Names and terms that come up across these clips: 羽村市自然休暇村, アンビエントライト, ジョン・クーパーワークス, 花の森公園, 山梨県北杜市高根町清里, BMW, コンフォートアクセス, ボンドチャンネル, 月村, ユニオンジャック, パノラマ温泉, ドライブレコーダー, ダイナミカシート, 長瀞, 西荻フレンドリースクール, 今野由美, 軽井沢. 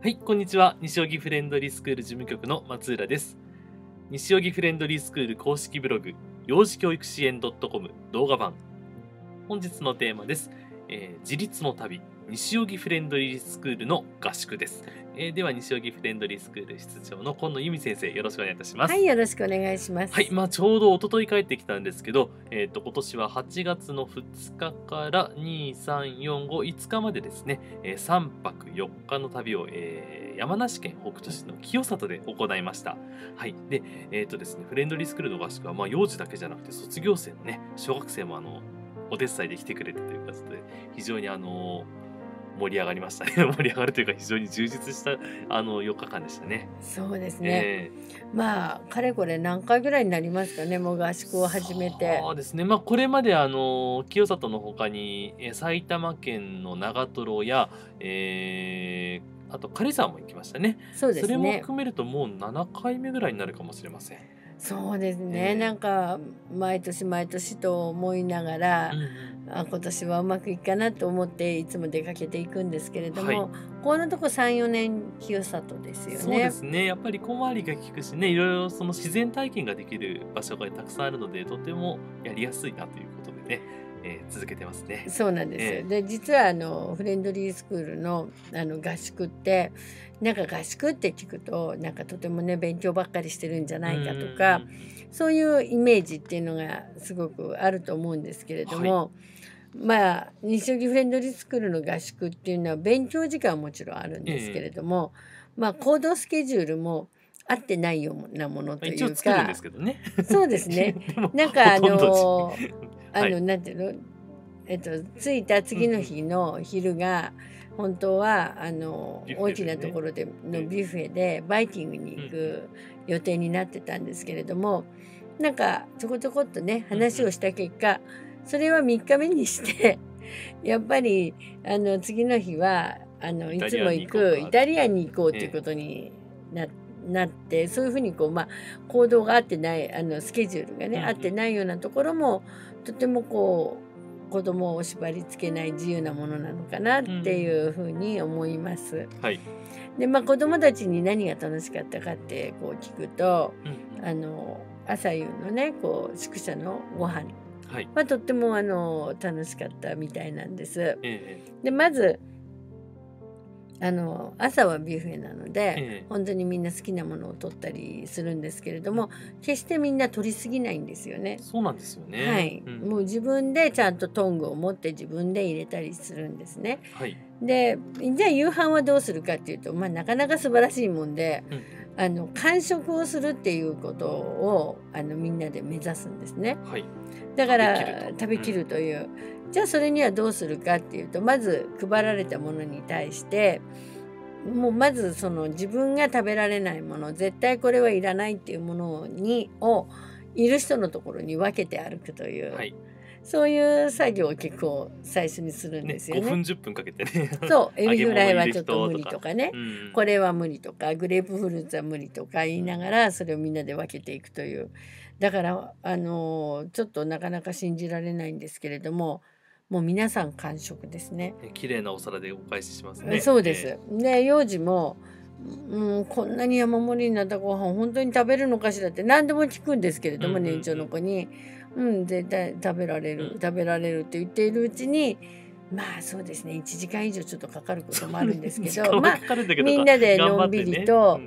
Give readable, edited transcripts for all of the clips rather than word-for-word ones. はい、こんにちは。西荻フレンドリースクール事務局の松浦です。西荻フレンドリースクール公式ブログ、幼児教育支援 .com 動画版。本日のテーマです。自立の旅、西荻フレンドリースクールの合宿です。では、西荻フレンドリースクール室長の今野由美先生、よろしくお願いいたします。はい、よろしくお願いします。はい、ちょうど一昨日帰ってきたんですけど、今年は8月の2日から2、3、4、5、5日までですね、3泊4日の旅を、山梨県北杜市の清里で行いました。はい、で、ですね、フレンドリースクールの合宿は、幼児だけじゃなくて、卒業生のね、小学生もお手伝いで来てくれたということで、非常に盛り上がりましたね。盛り上がるというか非常に充実した4日間でしたね。そうですね。かれこれ何回ぐらいになりますかね、もう合宿を始めて。そうですね。これまで清里の他に埼玉県の長瀞や、あと軽井沢も行きましたね。そうですね。それも含めるともう7回目ぐらいになるかもしれません。そうですね。なんか毎年毎年と思いながら、今年はうまくいくかなと思っていつも出かけていくんですけれども、はい、このとこ 3,4 年清里ですよね。そうですね。やっぱり小回りが利くしね、いろいろその自然体験ができる場所がたくさんあるので、とてもやりやすいなということでね、続けてますね。そうなんです。で、実はフレンドリースクールの合宿って、なんか合宿って聞くとなんかとてもね勉強ばっかりしてるんじゃないかとか、そういうイメージっていうのがすごくあると思うんですけれども、はい、西荻フレンドリースクールの合宿っていうのは勉強時間はもちろんあるんですけれども、行動スケジュールも合ってないようなものというか、一応作るんですけどね。そうですね。なんかなんていうの、着いた次の日の昼が本当は大きなところでのビュッフェでバイキングに行く予定になってたんですけれども、なんかちょこちょこっとね話をした結果、それは3日目にしてやっぱり次の日はいつも行くイタリアに行こうということになって、そういうふうに行動が合ってないスケジュールがね合ってないようなところもとても子供を縛りつけない自由なものなのかなっていうふうに思います。はい、で子供たちに何が楽しかったかって聞くと、朝夕のね宿舎のご飯はとっても楽しかったみたいなんです。でまず朝はビュッフェなので、本当にみんな好きなものを取ったりするんですけれども、決してみんな取りすぎないんですよね。そうなんですよね。はい、もう自分でちゃんとトングを持って自分で入れたりするんですね。はい、でじゃあ夕飯はどうするかっていうと、なかなか素晴らしいもんで、完食をするっていうことをみんなで目指すんですね。はい、だから食べきるという。じゃあそれにはどうするかっていうと、まず配られたものに対してもうまずその自分が食べられないもの、絶対これはいらないっていうものをいる人のところに分けて歩くという、はい、そういう作業を結構最初にするんですよね。5分10分かけてね。そう、エビフライはちょっと無理とかね、これは無理とかグレープフルーツは無理とか言いながら、それをみんなで分けていくという。だからちょっとなかなか信じられないんですけれども、もう皆さん完食ですね。綺麗なお皿でお返ししますね。そうです。で、幼児も、こんなに山盛りになったご飯本当に食べるのかしらって何でも聞くんですけれども、年長の子に、絶対食べられるって言っているうちに、そうですね、1時間以上ちょっとかかることもあるんですけど、みんなでのんびりと、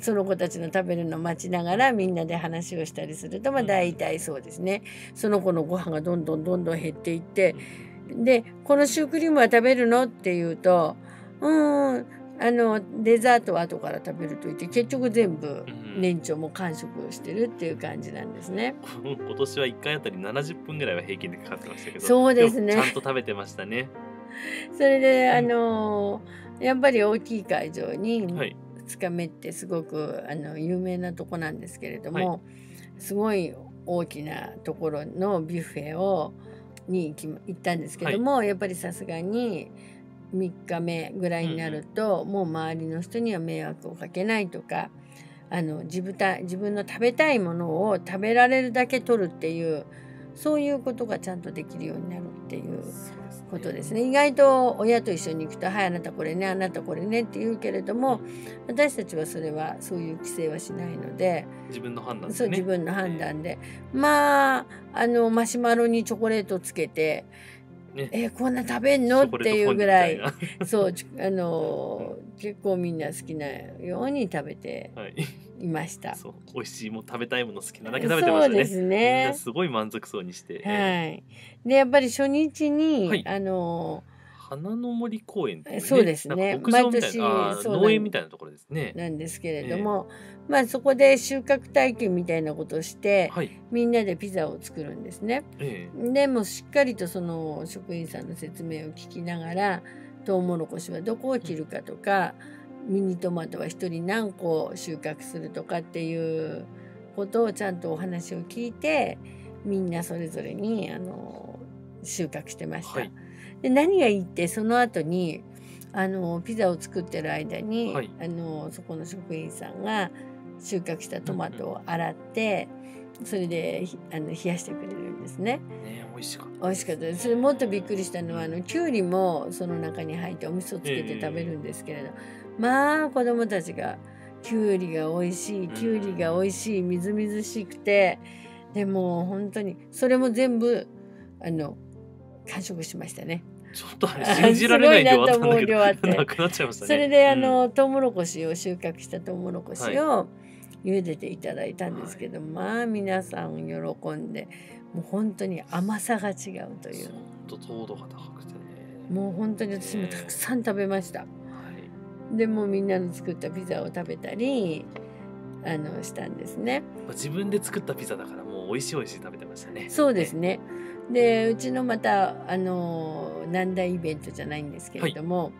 その子たちの食べるのを待ちながらみんなで話をしたりすると、大体そうですね、その子のご飯がどんどん減っていって、でこのシュークリームは食べるのって言うと、デザートは後から食べると言って、結局全部年長も完食をしてるっていう感じなんですね。今年は1回あたり70分ぐらいは平均でかかってましたけど、そうですね、ちゃんと食べてましたね。それでやっぱり大きい会場に、はい、2日目ってすごく有名なとこなんですけれども、すごい大きなところのビュッフェに行ったんですけども、やっぱりさすがに3日目ぐらいになると、もう周りの人には迷惑をかけないとか、自分の食べたいものを食べられるだけ取るっていう、そういうことがちゃんとできるようになるっていうことですね。意外と親と一緒に行くと「はい、あなたこれね、あなたこれね」って言うけれども、私たちはそれはそういう規制はしないので、自分の判断で、ね、そう自分の判断で、まあマシュマロにチョコレートつけて。ね、こんな食べんのっていうぐらい、そう結構みんな好きなように食べていました。はい、そう美味しいも食べたいもの好きなだけ食べてましたね。そうですね。みんなすごい満足そうにして。はい。でやっぱり初日に、はい、花の森公園っていうね、そうですね。毎年農園みたいなところですね。なんですけれども、まあそこで収穫体験みたいなことをして、はい、みんなでピザを作るんですね。でもしっかりとその職員さんの説明を聞きながら、トウモロコシはどこを切るかとか、ミニトマトは1人何個収穫するとかっていうことをちゃんとお話を聞いて、みんなそれぞれに収穫してました。はい、で何がいいってその後にピザを作ってる間に、はい、そこの職員さんが収穫したトマトを洗って、それで冷やしてくれるんですね。美味しかったです。それもっとびっくりしたのはきゅうりもその中に入ってお味噌つけて食べるんですけれど、まあ子どもたちがきゅうりが美味しい、きゅうりが美味しい、みずみずしくて、でも本当にそれも全部完食しましたね。ちょっと信じられない量あったんだけど、なくなっちゃいましたね。それでトウモロコシを収穫したトウモロコシを茹でていただいたんですけど、はい、まあ皆さん喜んで、もう本当に甘さが違うという。ちょっと糖度が高くてね。もう本当に私もたくさん食べました。はい、でもみんなの作ったピザを食べたりしたんですね。自分で作ったピザだからもう美味しい美味しい食べてましたね。そうですね。でうちのまた難題イベントじゃないんですけれども、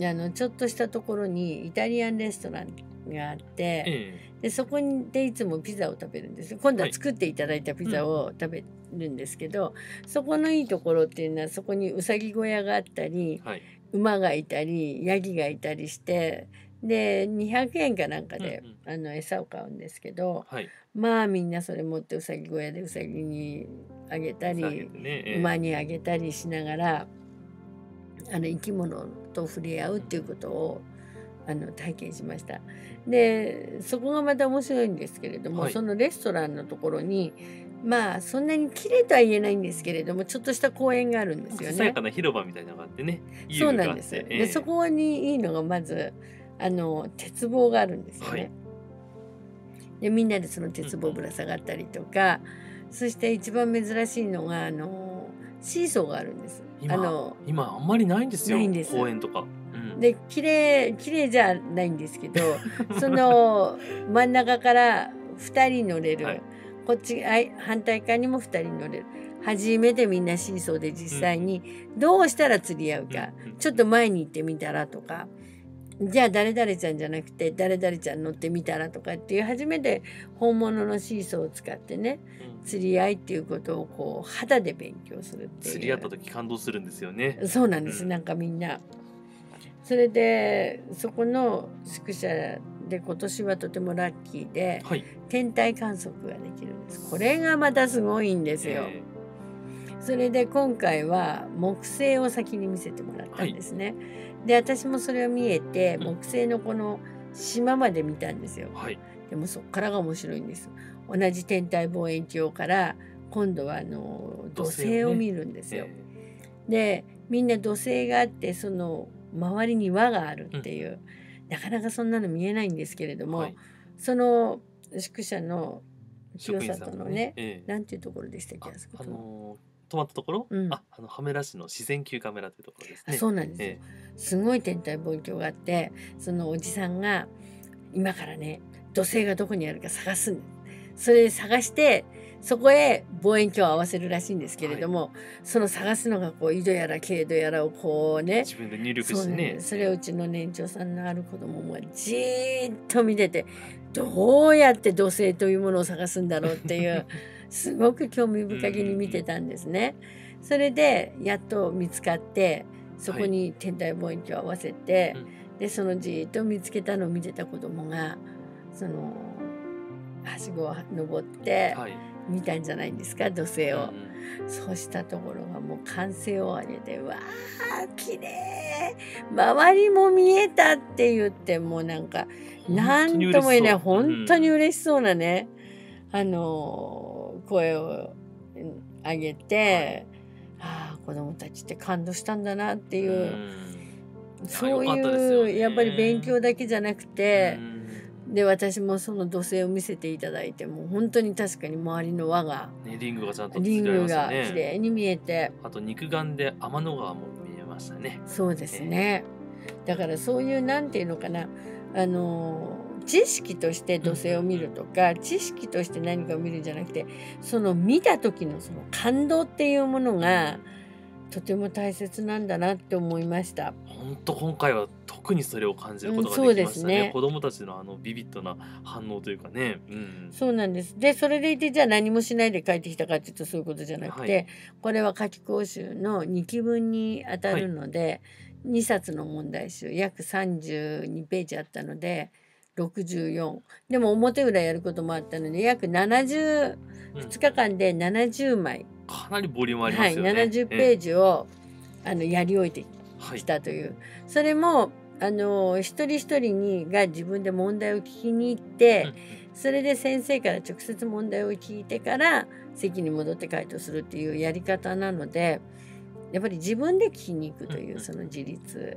はい、ちょっとしたところにイタリアンレストランがあって、でそこでいつもピザを食べるんですよ。今度は作っていただいたピザを食べるんですけど、そこのいいところっていうのはそこにうさぎ小屋があったり、はい、馬がいたりヤギがいたりして。で200円かなんかで餌を買うんですけど、はい、まあみんなそれ持ってうさぎ小屋でうさぎにあげたり、馬にあげたりしながら生き物と触れ合うっていうことを体験しました。でそこがまた面白いんですけれども、はい、そのレストランのところにまあそんなに綺麗とは言えないんですけれども、ちょっとした公園があるんですよね。さやかな広場みたいなのがあってね。そうなんです。でそこにいいのがまず鉄棒があるんですよね。はい、でみんなでその鉄棒ぶら下がったりとか、そして一番珍しいのがシーソーがあるんです。今あんまりないんですよ。公園とか。で綺麗じゃないんですけど、その真ん中から2人乗れる、はい、こっち反対側にも2人乗れる。初めてみんなシーソーで実際にどうしたら釣り合うか、ちょっと前に行ってみたらとか。じゃあ誰々ちゃんじゃなくて誰々ちゃん乗ってみたらとかっていう、初めて本物のシーソーを使ってね、釣り合いっていうことをこう肌で勉強するっていう。釣り合った時感動するんですよね。そうなんです、なんかみんなそれでそこの宿舎で今年はとてもラッキーで、はい、天体観測ができるんです。これがまたすごいんですよ。それで今回は木星を先に見せてもらったんですね。はい、で私もそれを見えて、木星のこの島まで見たんですよ。はい、でもそこからが面白いんです。同じ天体望遠鏡から今度は土星を見るんですよ。でみんな土星があって、その周りに輪があるっていう、なかなかそんなの見えないんですけれども、はい、その宿舎の清里のね、なんていうところでしたっけ。止まったところ、羽村市の自然球カメラというところですね。そうなんですよ。すごい天体望遠鏡があって、そのおじさんが今からね、土星がどこにあるか探すんです。それで探してそこへ望遠鏡を合わせるらしいんですけれども、はい、その探すのがこう緯度やら経度やらをこうね、自分で入力してね。 それをうちの年長さんのある子供もじーっと見てて、どうやって土星というものを探すんだろうっていうすごく興味深げに見てたんですね。それでやっと見つかって、そこに天体望遠鏡を合わせて、でそのじーっと見つけたのを見てた子供がそのはしごを登って、見たんじゃないんですか、土星を。そうしたところがもう歓声を上げて、わあ綺麗、周りも見えたって言って、もうなんか何とも言えない、本当に嬉しそうなね、声を上げて、ああ子どもたちって感動したんだなっていう、そういうやっぱり勉強だけじゃなくて、で私もその土星を見せていただいて、もう本当に確かに周りの輪が、ね、リングがちゃんとついてありますよね。リングが綺麗に見えて、あと肉眼で天の川も見えましたね。そうですね、だからそういうなんていうのかな、知識として土星を見るとか、知識として何かを見るんじゃなくて、その見た時のその感動っていうものがとても大切なんだなって思いました。本当今回は特にそれを感じることができましたね。子どもたちのビビッドな反応というかね、そうなんです。でそれでいて、じゃあ何もしないで帰ってきたかっていうとそういうことじゃなくて、これは夏期講習の2期分にあたるので、2冊の問題集約32ページあったので64、でも表裏やることもあったので約70、2日間で70枚、かなりボリュームありますよね。70ページをやり終えてきたという、それも一人一人にが自分で問題を聞きに行って、それで先生から直接問題を聞いてから席に戻って回答するっていうやり方なので、やっぱり自分で聞きに行くというその自立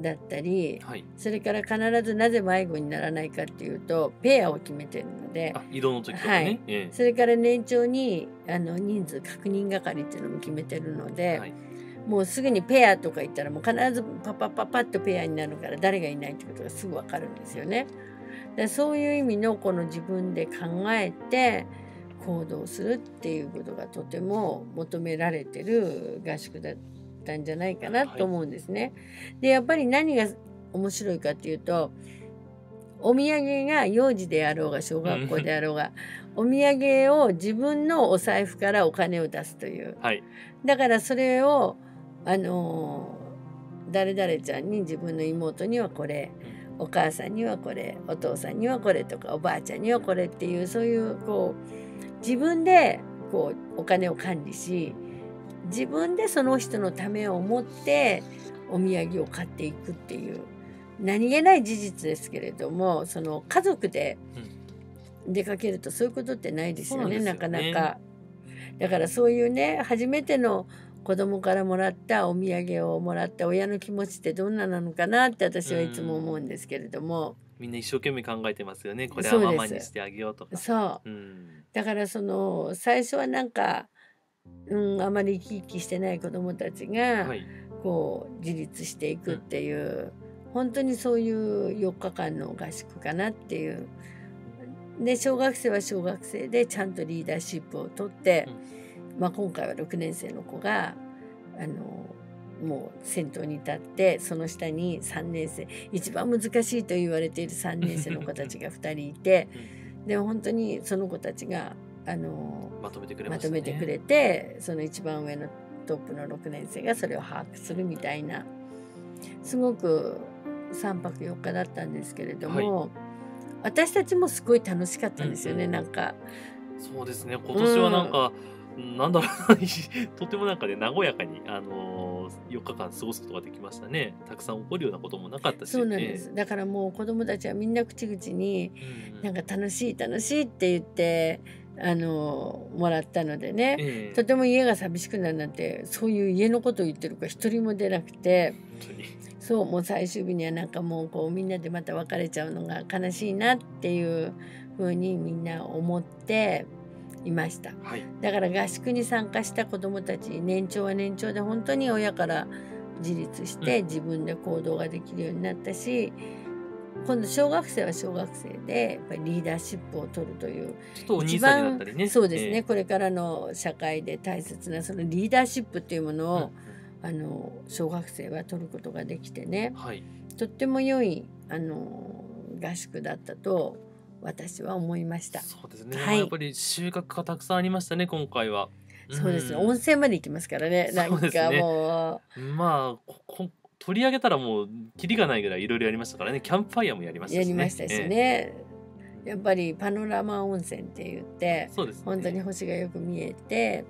だったり、それから必ずなぜ迷子にならないかっていうとペアを決めてるので、移動の時とかね、それから年長に人数確認係っていうのも決めてるので、もうすぐにペアとか言ったらもう必ずパパパパッとペアになるから、誰がいないってことがすぐ分かるんですよね。だそういう意味のこの自分で考えて行動するっていうことがとても求められてる合宿だったんじゃないかなと思うんですね。でやっぱり何が面白いかっていうと、お土産が幼児であろうが小学校であろうが、お土産を自分のお財布からお金を出すという、だからそれを誰々ちゃんに、自分の妹にはこれ、お母さんにはこれ、お父さんにはこれとか、おばあちゃんにはこれっていう、そういうこう自分でこうお金を管理し、自分でその人のためを思ってお土産を買っていくっていう、何気ない事実ですけれども、その家族で出かけるとそういうことってないですよね、なかなか。だからそういうね、初めての子供からもらったお土産をもらった親の気持ちってどんななのかなって私はいつも思うんですけれども。みんな一生懸命考えてますよね、これはママにしてあげようとか。そう、だからその最初はなんかあまり生き生きしてない子どもたちがこう自立していくっていう、本当にそういう4日間の合宿かなっていう。で小学生は小学生でちゃんとリーダーシップをとって、今回は6年生の子がもう先頭に立って、その下に3年生、一番難しいと言われている3年生の子たちが2人いてで本当にその子たちがまとめてくれましたね。まとめてくれて、その一番上のトップの6年生がそれを把握するみたいな、すごく3泊4日だったんですけれども、私たちもすごい楽しかったんですよね、なんか。そうですね、今年はなんか、なんだろうとてもなんかね、和やかに4日間過ごすことができましたね。たくさん起こるようなこともなかったし。そうなんです、だからもう子どもたちはみんな口々に、なんか楽しい楽しいって言ってもらったのでね、とても家が寂しくなるなんて、そういう家のことを言ってる子一人も出なくて、そう、もう最終日にはなんかもうこうみんなでまた別れちゃうのが悲しいなっていうふうにみんな思っていました。だから合宿に参加した子どもたち、年長は年長で本当に親から自立して自分で行動ができるようになったし、今度小学生は小学生でやっぱりリーダーシップを取るという、ちょっとお兄さんになったりね。そうですね、これからの社会で大切なそのリーダーシップっていうものを、小学生は取ることができてね、とっても良い合宿だったと私は思いました。そうですね、やっぱり収穫がたくさんありましたね、今回は。そうですね、温泉まで行きますからね、なんかもう。まあ取り上げたらもうキリがないぐらいいろいろやりましたからね。キャンプファイヤーもやりましたしね。やっぱりパノラマ温泉って言って、ね、本当に星がよく見えて、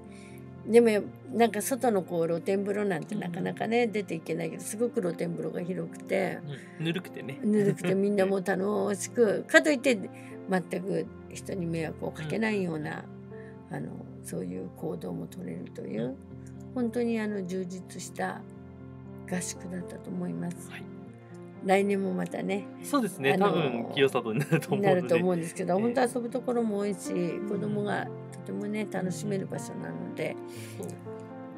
でもなんか外のこう露天風呂なんてなかなかね、うん、出ていけないけど、すごく露天風呂が広くて、うん、ぬるくてね、ぬるくてみんなもう楽しくかといって全く人に迷惑をかけないような、うん、そういう行動も取れるという、うん、本当に充実した合宿だったと思います、はい。来年もまたね、そうですね、多分清里になると思うので、なると思うんですけど、本当遊ぶところも多いし、子供がとてもね楽しめる場所なので、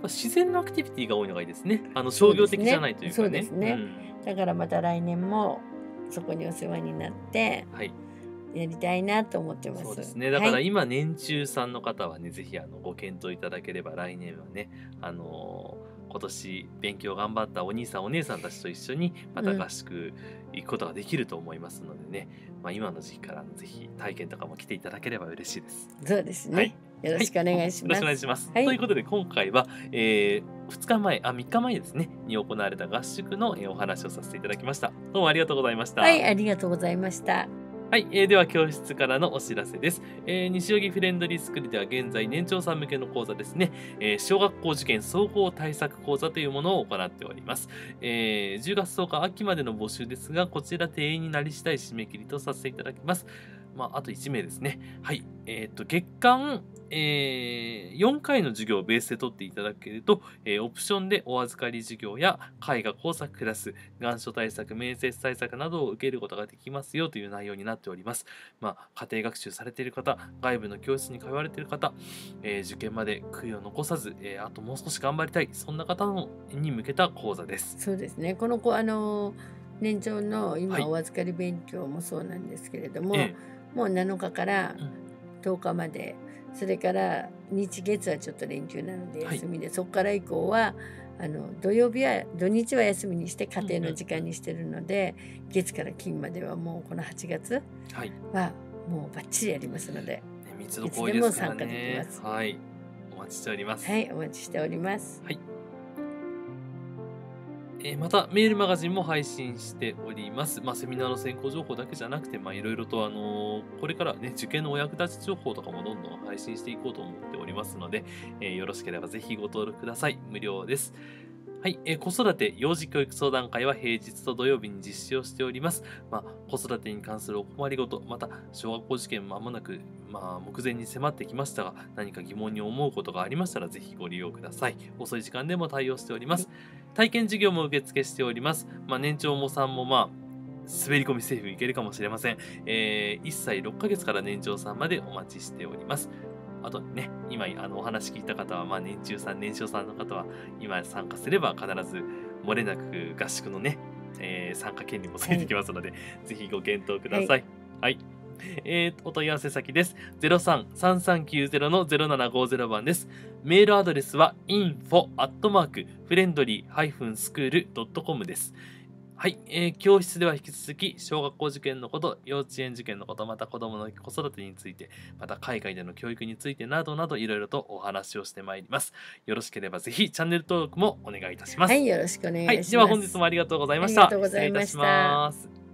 自然のアクティビティが多いのがいいですね。商業的じゃないというかね。そうですね、うん、だからまた来年もそこにお世話になって、はい、やりたいなと思ってます。そうですね、だから今年中さんの方はね、ぜひご検討いただければ、来年はね今年勉強頑張ったお兄さんお姉さんたちと一緒にまた合宿行くことができると思いますのでね、うん、今の時期からぜひ体験とかも来ていただければ嬉しいです。そうですね、はい、よろしくお願いします。よろしくお願いします、はい、ということで今回は、3日前ですねに行われた合宿のお話をさせていただきました。どうもありがとうございました。はい、ありがとうございました。はい、では教室からのお知らせです。西荻フレンドリースクールでは現在年長さん向けの講座ですね、小学校受験総合対策講座というものを行っております。10月10日秋までの募集ですが、こちら定員になり次第締め切りとさせていただきます。あと1名ですね。はい、月間、4回の授業をベースで取っていただけると、オプションでお預かり授業や絵画工作クラス、願書対策、面接対策などを受けることができますよという内容になっております。家庭学習されている方、外部の教室に通われている方、受験まで悔いを残さず、あともう少し頑張りたい、そんな方に向けた講座です。そうですね。この子、年長の今お預かり勉強もそうなんですけれども、はい、もう7日から10日まで、それから日月はちょっと連休なので休みで、はい、そこから以降は土日は休みにして家庭の時間にしてるので、月から金まではもうこの8月はもうバッチリやりますので、はい、密度濃いですからね、いつでも参加できます、はい、お待ちしております、はい、お待ちしております、はい。またメールマガジンも配信しております。セミナーの選考情報だけじゃなくて、いろいろとこれからね、受験のお役立ち情報とかもどんどん配信していこうと思っておりますので、よろしければぜひご登録ください。無料です。はい、子育て幼児教育相談会は平日と土曜日に実施をしております。子育てに関するお困りごと、また小学校受験も間もなく、目前に迫ってきましたが、何か疑問に思うことがありましたらぜひご利用ください。遅い時間でも対応しております。体験授業も受付しております。年長もさんも滑り込みセーフいけるかもしれません。1歳6ヶ月から年長さんまでお待ちしております。あとね、今お話聞いた方は、年中さん年少さんの方は今参加すれば必ず漏れなく合宿のね、参加権利もつけてきますので、はい、ぜひご検討ください。はい、はい。お問い合わせ先です。03-3390-0750 番です。メールアドレスは info@friendly-school.com です。はい、教室では引き続き小学校受験のこと、幼稚園受験のこと、また子どもの子育てについて、また海外での教育についてなどなどいろいろとお話をしてまいります。よろしければぜひチャンネル登録もお願いいたします。はい、よろしくお願いします。はい、では本日もありがとうございました。ありがとうございました。失礼いたします。